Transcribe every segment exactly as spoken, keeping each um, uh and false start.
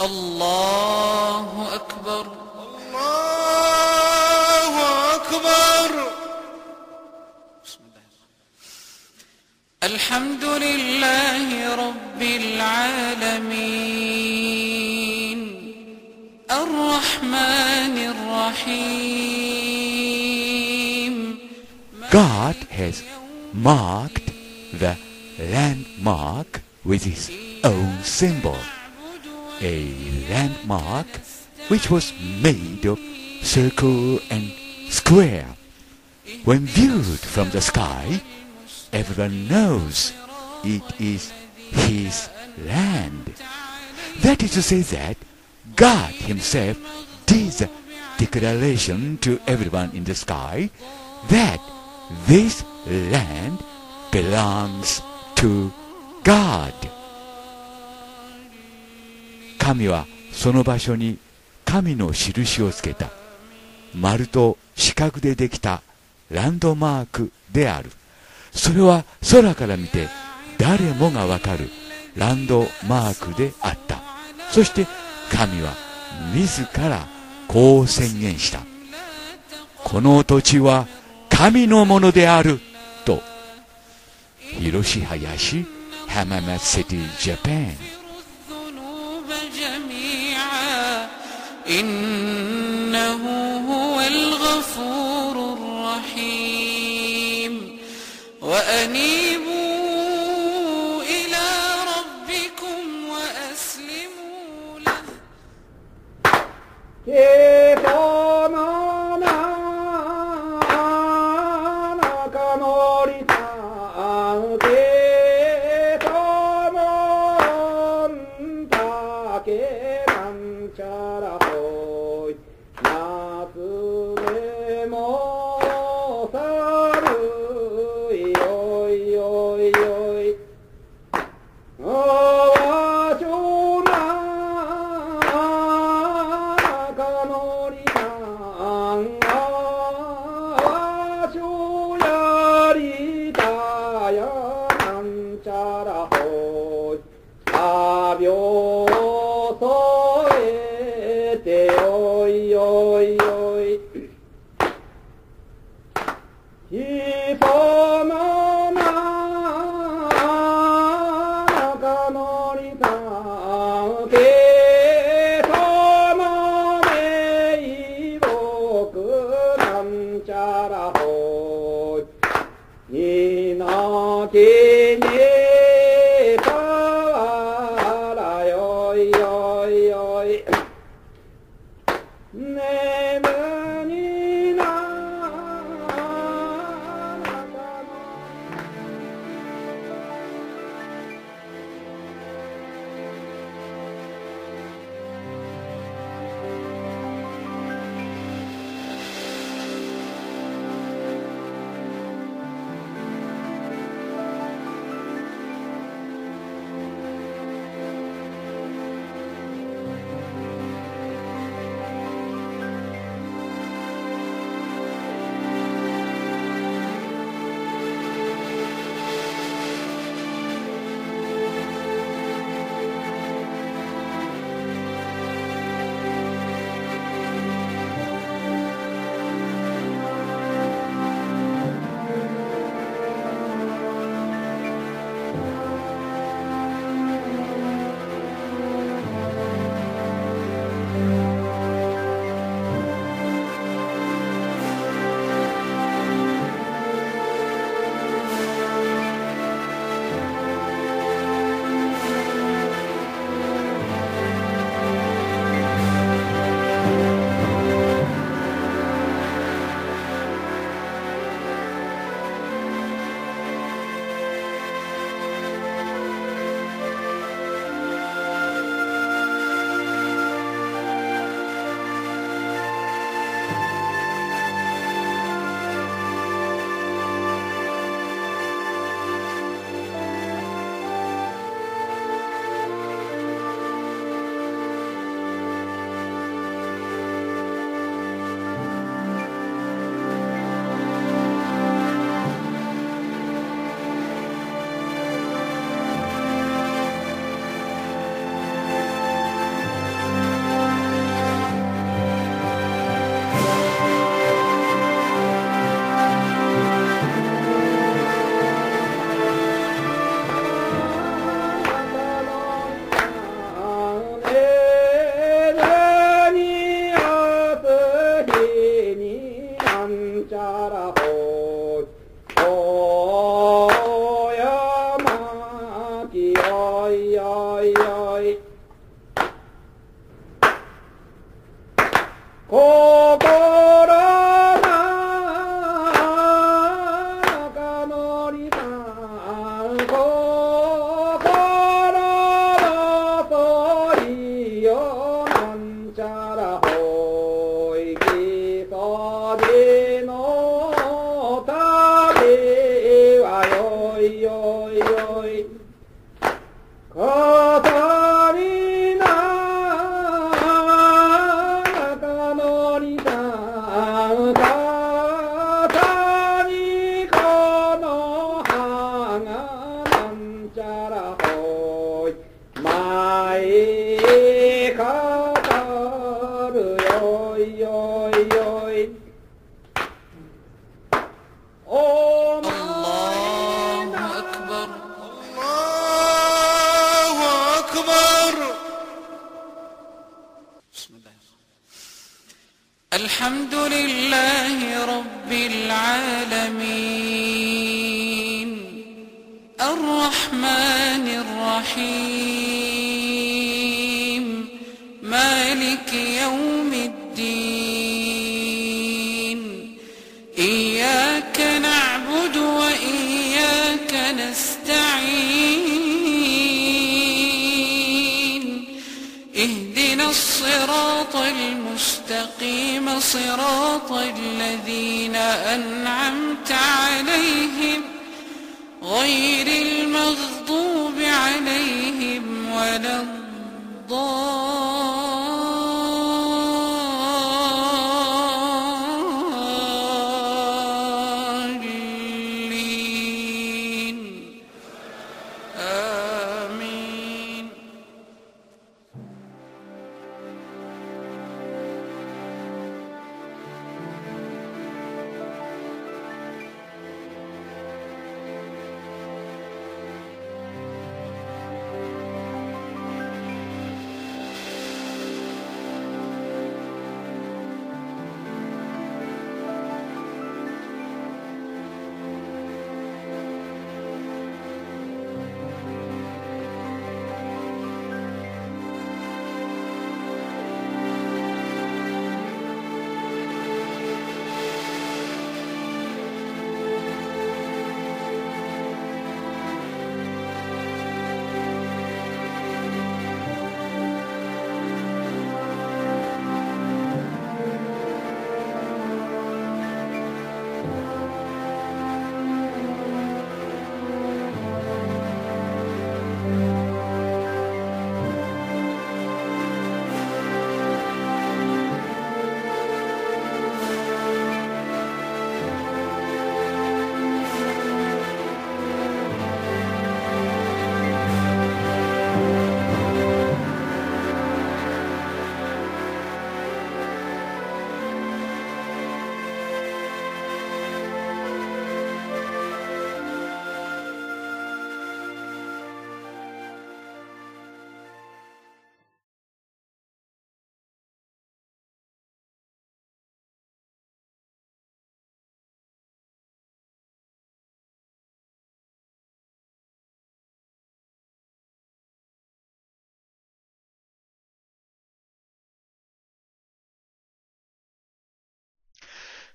الله أكبر الله أكبر. بسم الله. الحمد لله رب العالمين الرحمن الرحيم. God has marked the landmark with his own symbol, a landmark which was made of circle and square. When viewed from the sky, everyone knows it is his land. That is to say that God himself did the declaration to everyone in the sky that this land belongs to God. 神はその場所に神の印をつけた。丸と四角でできたランドマークである。それは空から見て誰もがわかるランドマークであった。そして神は自らこう宣言した。この土地は神のものであると。Hiroshi Hayashi, Hamamatsu City, Japan. إنه هو الغفور الرحيم. وأنيبوا إلى ربكم وأسلموا له. Ni na ki ni pa ra yo. おいおいおい。心の中のリバン、心のポリオなんちゃらほいきこじの旅はよいよいよい。الحمد لله رب العالمين الرحمن الرحيم مالك يوم الدين إياك نعبد وإياك نستعين اهدنا الصراط المستقيم استقيم صراط الذين أنعمت عليهم غير المغضوب عليهم ولا الضالين آمين.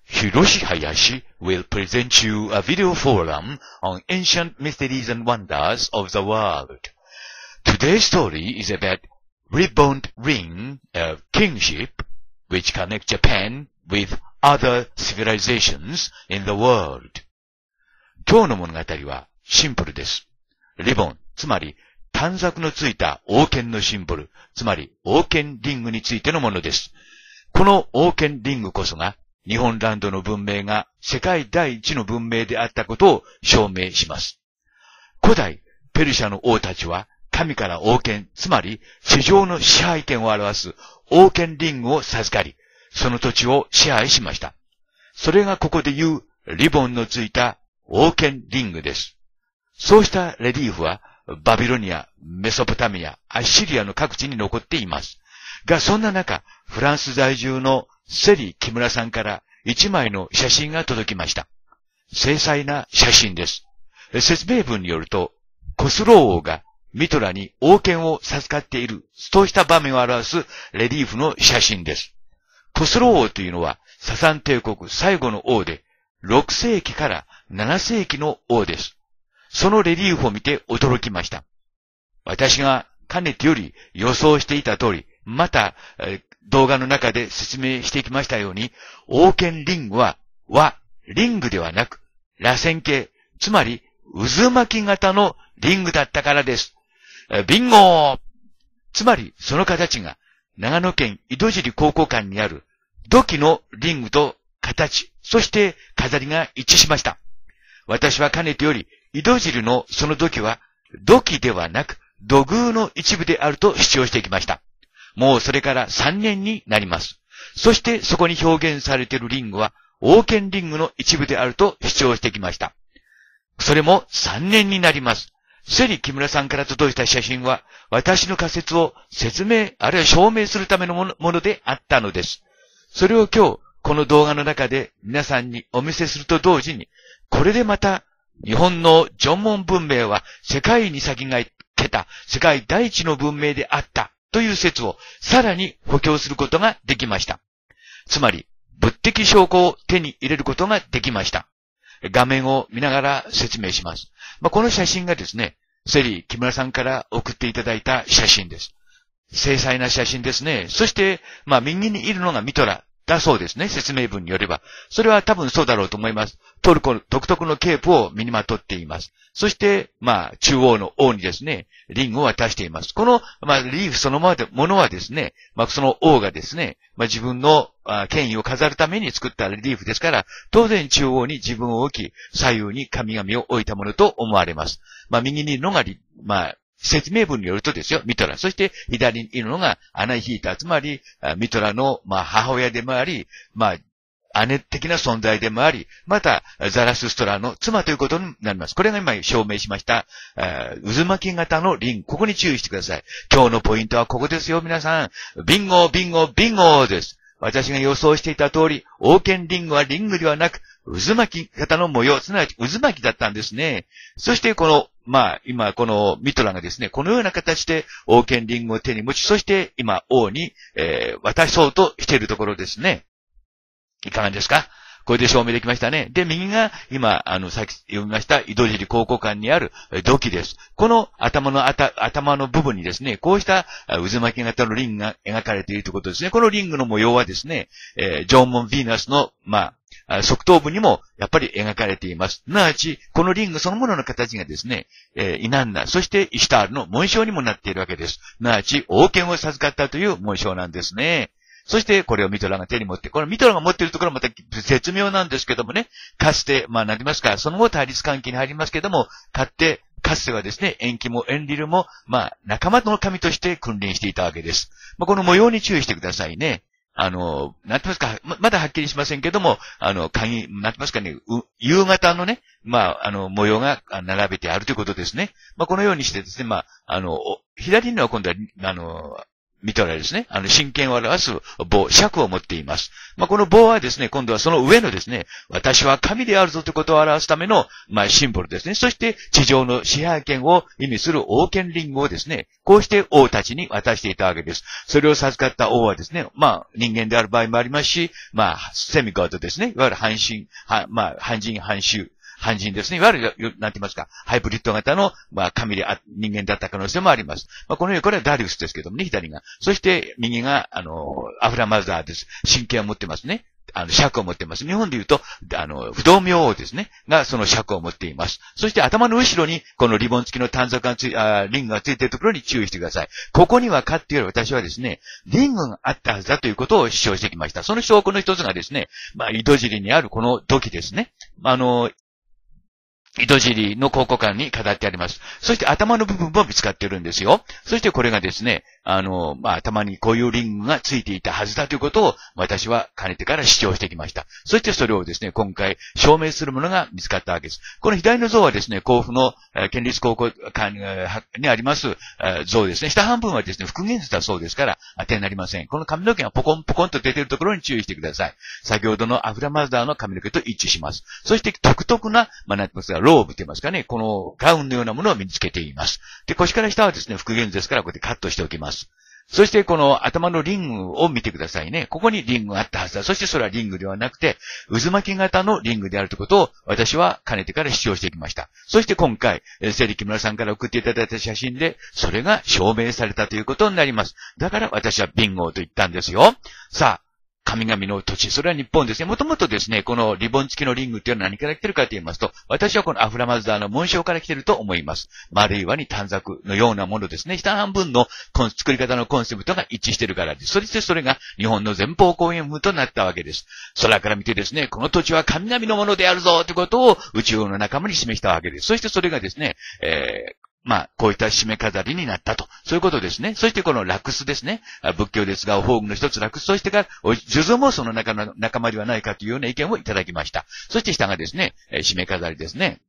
Hiroshi Hayashi will present you a video forum on ancient mysteries and wonders of the world. Today's story is about ribbon ring of kingship, which connects Japan with other civilizations in the world. 今日の物語はシンプルです。リボン、つまり短冊のついた王権のシンボル、つまり王権リングについてのものです。この王権リングこそが日本ランドの文明が世界第一の文明であったことを証明します。古代ペルシャの王たちは神から王権、つまり地上の支配権を表す王権リングを授かり、その土地を支配しました。それがここで言うリボンのついた王権リングです。そうしたレリーフはバビロニア、メソポタミア、アッシリアの各地に残っています。が、そんな中、フランス在住のセリ・キムラさんから一枚の写真が届きました。精細な写真です。説明文によると、コスロー王がミトラに王権を授かっている、そうした場面を表すレリーフの写真です。コスロ王というのは、ササン帝国最後の王で、ろくせいきからななせいきの王です。そのレリーフを見て驚きました。私がかねてより予想していた通り、また、動画の中で説明してきましたように、王権リングは、は、リングではなく、螺旋形、つまり渦巻き型のリングだったからです。ビンゴー！つまり、その形が、長野県井戸尻考古館にある、土器のリングと形、そして飾りが一致しました。私はかねてより、井戸尻のその土器は、土器ではなく、土偶の一部であると主張してきました。もうそれからさんねんになります。そしてそこに表現されているリングは、王権リングの一部であると主張してきました。それもさんねんになります。セリ・キムラさんから届いた写真は、私の仮説を説明、あるいは証明するためのも の, ものであったのです。それを今日、この動画の中で皆さんにお見せすると同時に、これでまた、日本の縄文文明は世界に先駆けた、世界第一の文明であった、という説をさらに補強することができました。つまり、物的証拠を手に入れることができました。画面を見ながら説明します。まあ、この写真がですね、セリ・木村さんから送っていただいた写真です。精細な写真ですね。そして、まあ、右にいるのがミトラだそうですね。説明文によれば。それは多分そうだろうと思います。トルコ独特のケープを身にまとっています。そして、まあ、中央の王にですね、リングを渡しています。この、まあ、リーフそのものはですね、まあ、その王がですね、まあ、自分の権威を飾るために作ったレリーフですから、当然中央に自分を置き、左右に神々を置いたものと思われます。まあ、右にいるのが、まあ、説明文によるとですよ、ミトラ。そして、左にいるのがアナヒータ、つまり、ミトラの、まあ、母親でもあり、まあ、姉的な存在でもあり、また、ザラスストラの妻ということになります。これが今証明しました、渦巻き型のリング。ここに注意してください。今日のポイントはここですよ、皆さん。ビンゴ、ビンゴ、ビンゴです。私が予想していた通り、王権リングはリングではなく、渦巻き型の模様、すなわち渦巻きだったんですね。そして、この、まあ、今、このミトラがですね、このような形で王権リングを手に持ち、そして、今、王に、えー、渡そうとしているところですね。いかがですか？これで証明できましたね。で、右が、今、あの、さっき読みました、井戸尻考古館にある土器です。この頭のあた、頭の部分にですね、こうした渦巻き型のリングが描かれているということですね。このリングの模様はですね、えー、縄文ヴィーナスの、まあ、側頭部にも、やっぱり描かれています。すなわち、このリングそのものの形がですね、えー、イナンナ、そしてイシュタールの紋章にもなっているわけです。すなわち、王権を授かったという紋章なんですね。そして、これをミトラが手に持って、このミトラが持っているところはまた絶妙なんですけどもね、かつて、まあなりますから、その後対立関係に入りますけども、かって、かつてはですね、縁起も縁理ルも、まあ仲間の神として君臨していたわけです。まあこの模様に注意してくださいね。あの、なんて言いますか、ま、まだはっきりしませんけども、あの、鍵、なんて言いますかね、夕方のね、まあ、あの、模様が並べてあるということですね。まあこのようにしてですね、まあ、あの、左には今度は、あの、ミトラですね。あの、真剣を表す棒、尺を持っています。まあ、この棒はですね、今度はその上のですね、私は神であるぞということを表すための、まあ、シンボルですね。そして、地上の支配権を意味する王権リングをですね、こうして王たちに渡していたわけです。それを授かった王はですね、まあ、人間である場合もありますし、まあ、セミゴッドですね。いわゆる半身、は、まあ、半人半衆。半人ですね。いわゆる、なんて言いますか、ハイブリッド型の、まあ、神であ、人間だった可能性もあります。まあ、このように、これはダリウスですけどもね、左が。そして、右が、あの、アフラマザーです。神経を持ってますね。あの、尺を持ってます。日本で言うと、あの、不動明王ですね。が、その尺を持っています。そして、頭の後ろに、このリボン付きの短冊がつい、あリングがついているところに注意してください。ここにはかっていうより私はですね、リングがあったはずだということを主張してきました。その証拠の一つがですね、まあ、井戸尻にあるこの土器ですね。あの、井戸尻の考古館に飾ってあります。そして頭の部分も見つかっているんですよ。そしてこれがですね、あの、まあ、頭にこういうリングがついていたはずだということを私はかねてから主張してきました。そしてそれをですね、今回証明するものが見つかったわけです。この左の像はですね、甲府の県立考古館にあります像ですね。下半分はですね、復元図だそうですから当てになりません。この髪の毛がポコンポコンと出ているところに注意してください。先ほどのアフラマザーの髪の毛と一致します。そして独特な、まあ、なんて言いますか、ローブと言いますかね、このガウンのようなものを身につけています。で、腰から下はですね、復元図ですから、こうやってカットしておきます。そして、この頭のリングを見てくださいね。ここにリングがあったはずだ。そして、それはリングではなくて、渦巻き型のリングであるということを、私はかねてから主張してきました。そして、今回、セリキムラさんから送っていただいた写真で、それが証明されたということになります。だから、私はビンゴと言ったんですよ。さあ、神々の土地、それは日本ですね。もともとですね、このリボン付きのリングっていうのは何から来てるかと言いますと、私はこのアフラマズダーの紋章から来てると思います。丸い輪に短冊のようなものですね。下半分の作り方のコンセプトが一致してるからです。そしてそれが日本の前方後円墳となったわけです。空から見てですね、この土地は神々のものであるぞということを宇宙の仲間に示したわけです。そしてそれがですね、えーまあ、こういった締め飾りになったと。そういうことですね。そしてこのラクスですね。仏教ですが、法具の一つラクス。そしてから、数珠もその中の仲間ではないかというような意見をいただきました。そして下がですね、締め飾りですね。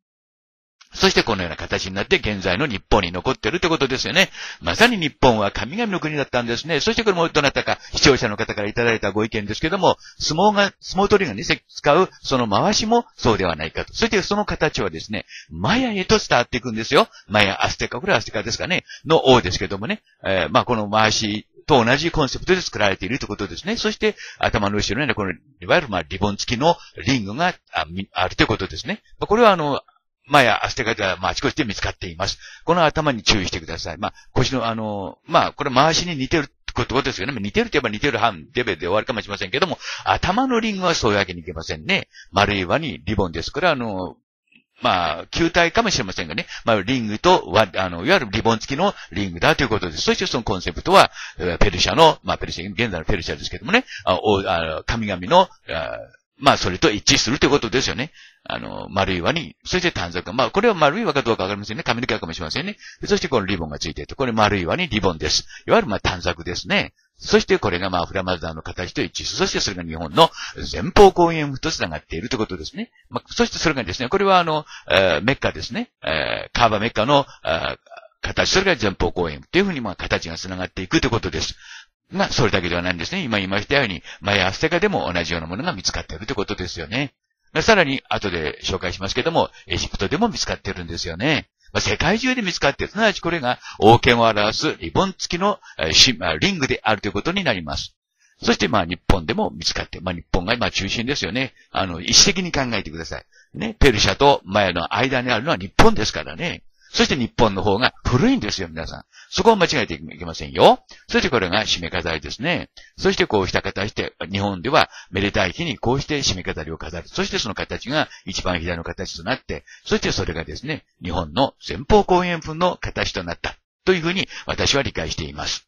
そしてこのような形になって現在の日本に残っているということですよね。まさに日本は神々の国だったんですね。そしてこれもどなたか視聴者の方からいただいたご意見ですけども、相撲が、相撲取りがね、使うその回しもそうではないかと。そしてその形はですね、マヤへと伝わっていくんですよ。マヤ、アステカ、これはアステカですかね、の王ですけどもね、えー、まあこの回し、と同じコンセプトで作られているということですね。そして、頭の後ろにはこの、いわゆるまあリボン付きのリングがあるということですね。これはあの、まあ、や、アステカでは、まあ、あちこちで見つかっています。この頭に注意してください。まあ、腰の、あの、まあ、これ回しに似てるってことですよね。似てると言えば似てる半レベルで終わるかもしれませんけども、頭のリングはそういうわけにいけませんね。丸い輪にリボンです。これは、あの、まあ、球体かもしれませんがね。まあ、リングと輪、あの、いわゆるリボン付きのリングだということです。そしてそのコンセプトは、ペルシャの、まあ、ペルシャ、現在のペルシャですけどもね、あの神々の、あまあ、それと一致するということですよね。あの、丸い輪に、そして短冊。まあ、これは丸い輪かどうかわかりませんね。髪の毛かもしれませんね。そしてこのリボンがついていると。これ丸い輪にリボンです。いわゆるまあ短冊ですね。そしてこれがまあフラマザーの形と一致する。そしてそれが日本の前方後円墳と繋がっているということですね。まあ、そしてそれがですね、これはあの、えー、メッカですね。えー、カーバメッカの、あ形、それが前方後円というふうにまあ形が繋がっていくということです。が、それだけではないんですね。今言いましたように、マヤアステカでも同じようなものが見つかっているということですよね。さらに、後で紹介しますけども、エジプトでも見つかっているんですよね。世界中で見つかっている。すなわちこれが、王権を表すリボン付きのリングであるということになります。そして、まあ、日本でも見つかって、まあ、日本が今中心ですよね。あの、意思的に考えてください。ね、ペルシャとマヤの間にあるのは日本ですからね。そして日本の方が古いんですよ、皆さん。そこを間違えていけませんよ。そしてこれが締め飾りですね。そしてこうした形で、日本ではめでたい日にこうして締め飾りを飾る。そしてその形が一番左の形となって、そしてそれがですね、日本の前方後円墳の形となった。というふうに私は理解しています。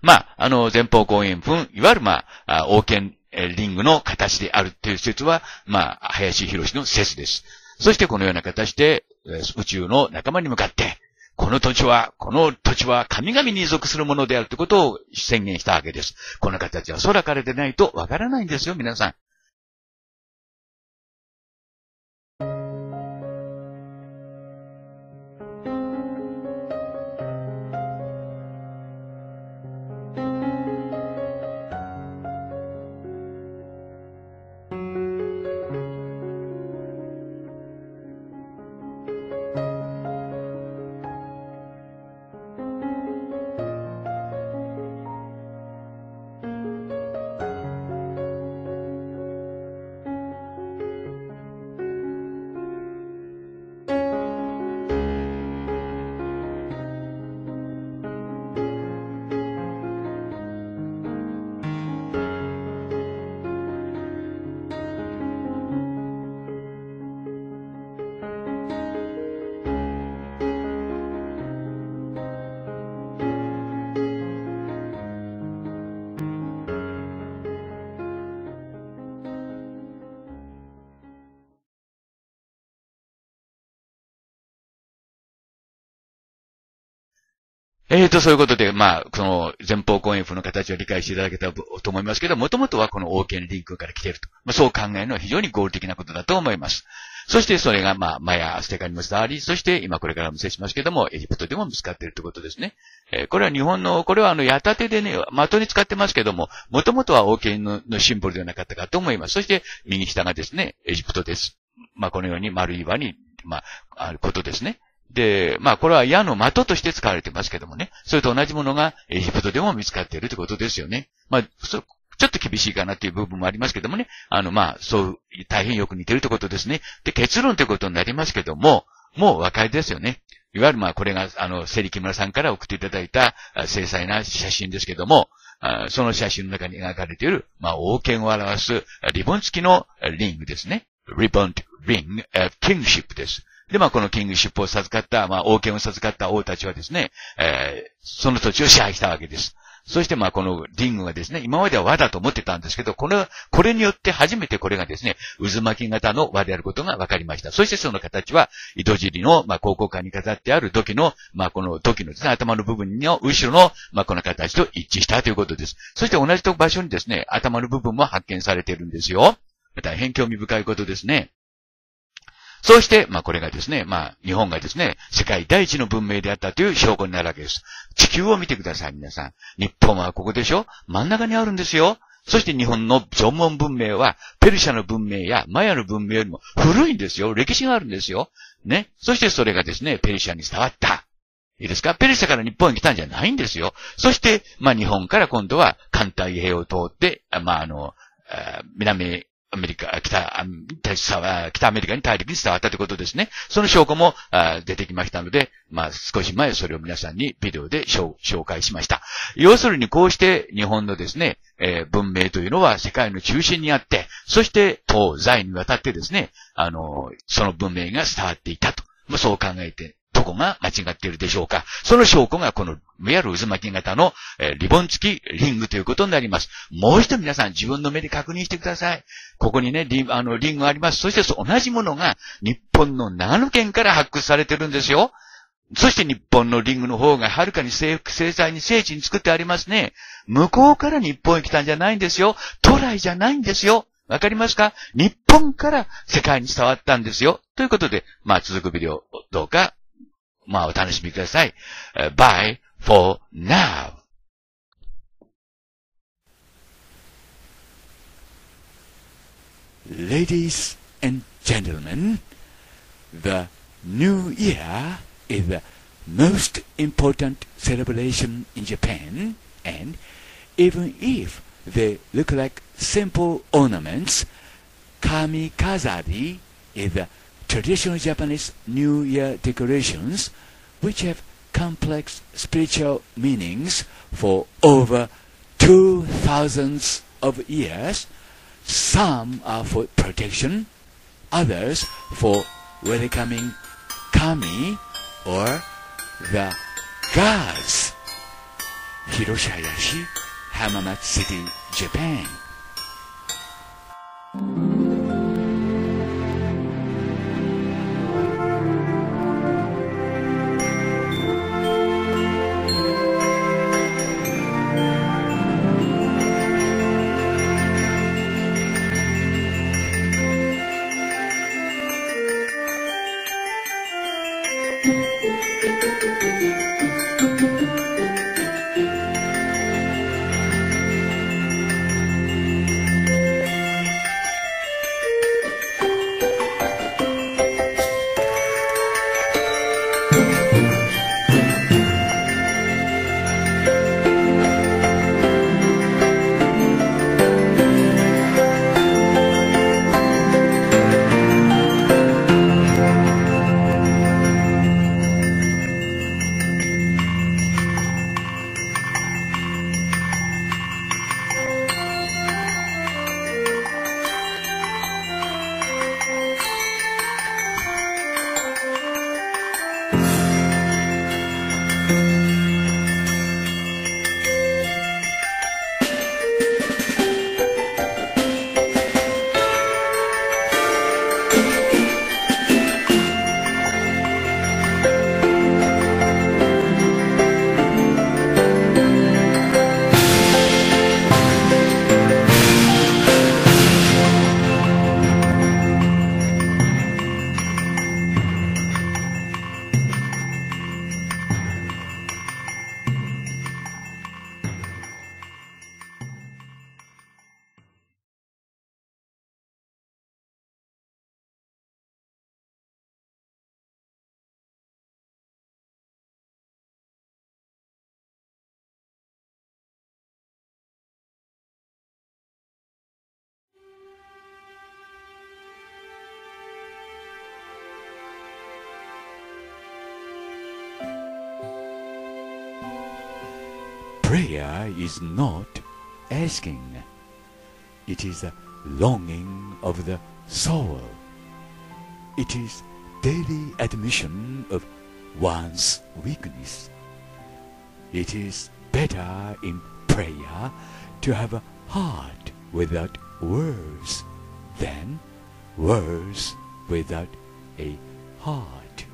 まあ、あの、前方後円墳、いわゆるまあ、王権リングの形であるという説は、まあ、林博の説です。そしてこのような形で、宇宙の仲間に向かって、この土地は、この土地は神々に属するものであるということを宣言したわけです。この形は空からでないとわからないんですよ、皆さん。えーと、そういうことで、まあ、この前方後円墳の形を理解していただけたと思いますけど、もともとはこの王権リンクから来ていると。まあ、そう考えるのは非常に合理的なことだと思います。そしてそれが、まあ、マヤ、アステカにも伝わり、そして今これからお見せしますけども、エジプトでも見つかっているということですね。えー、これは日本の、これはあの、矢立てでね、的に使ってますけども、もともとは王権のシンボルではなかったかと思います。そして、右下がですね、エジプトです。まあ、このように丸岩に、まあ、あることですね。で、まあ、これは矢の的として使われてますけどもね。それと同じものがエジプトでも見つかっているということですよね。まあ、ちょっと厳しいかなという部分もありますけどもね。あの、まあ、そう、大変よく似ているということですね。で、結論ということになりますけども、もうお分かりですよね。いわゆるまあ、これが、あの、セリキムラさんから送っていただいた精細な写真ですけども、その写真の中に描かれている、まあ、王権を表すリボン付きのリングですね。リボン、リング、キングシップです。で、まあ、このキングシップを授かった、まあ、王権を授かった王たちはですね、えー、その土地を支配したわけです。そして、まあ、このリングはですね、今までは輪だと思ってたんですけど、この、これによって初めてこれがですね、渦巻き型の輪であることが分かりました。そしてその形は、井戸尻の、まあ、高校館に飾ってある土器の、まあ、この土器のですね、頭の部分の後ろの、まあ、この形と一致したということです。そして同じ場所にですね、頭の部分も発見されているんですよ。大変興味深いことですね。そうして、まあ、これがですね、まあ、日本がですね、世界第一の文明であったという証拠になるわけです。地球を見てください、皆さん。日本はここでしょ？真ん中にあるんですよ。そして日本の縄文文明は、ペルシャの文明やマヤの文明よりも古いんですよ。歴史があるんですよ。ね。そしてそれがですね、ペルシャに伝わった。いいですか？ペルシャから日本に来たんじゃないんですよ。そして、まあ、日本から今度は環太平洋を通って、まあ、あの、南、アメリカ、北、北アメリカに大陸に伝わったということですね。その証拠も出てきましたので、まあ少し前それを皆さんにビデオで紹介しました。要するにこうして日本のですね、えー、文明というのは世界の中心にあって、そして東西にわたってですね、あの、その文明が伝わっていたと。まあ、そう考えて、どこが間違っているでしょうか。その証拠がこの、見える渦巻き型の、えー、リボン付きリングということになります。もう一度皆さん自分の目で確認してください。ここにね、リン、あの、リングがあります。そしてそ同じものが日本の長野県から発掘されてるんですよ。そして日本のリングの方がはるかに精細に精緻に作ってありますね。向こうから日本へ来たんじゃないんですよ。都来じゃないんですよ。わかりますか？日本から世界に伝わったんですよ。ということで、まあ続くビデオどうか、まあお楽しみください。Uh, bye for now. レディーズ and gentlemen, the New Year is the most important celebration in Japan, and even if they look like simple ornaments, kamikazari is a traditional Japanese New Year decorations which have complex spiritual meanings for over two thousands of years. Some are for protection, others for welcoming kami or the gods. Hiroshi Hayashi, Hamamatsu City, Japan. Prayer is not asking. It is a longing of the soul. It is daily admission of one's weakness. It is better in prayer to have a heart without words than words without a heart.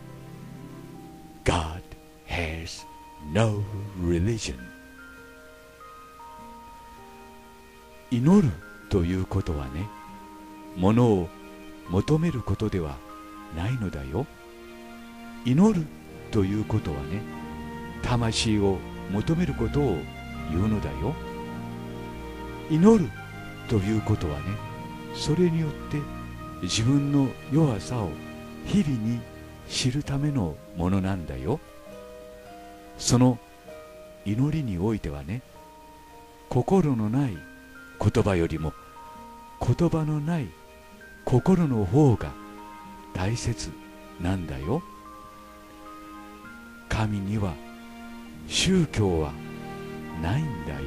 God has no religion. 祈るということはね、ものを求めることではないのだよ。祈るということはね、魂を求めることを言うのだよ。祈るということはね、それによって自分の弱さを日々に知るためのものなんだよ。その祈りにおいてはね、心のない言葉よりも言葉のない心の方が大切なんだよ。神には宗教はないんだよ。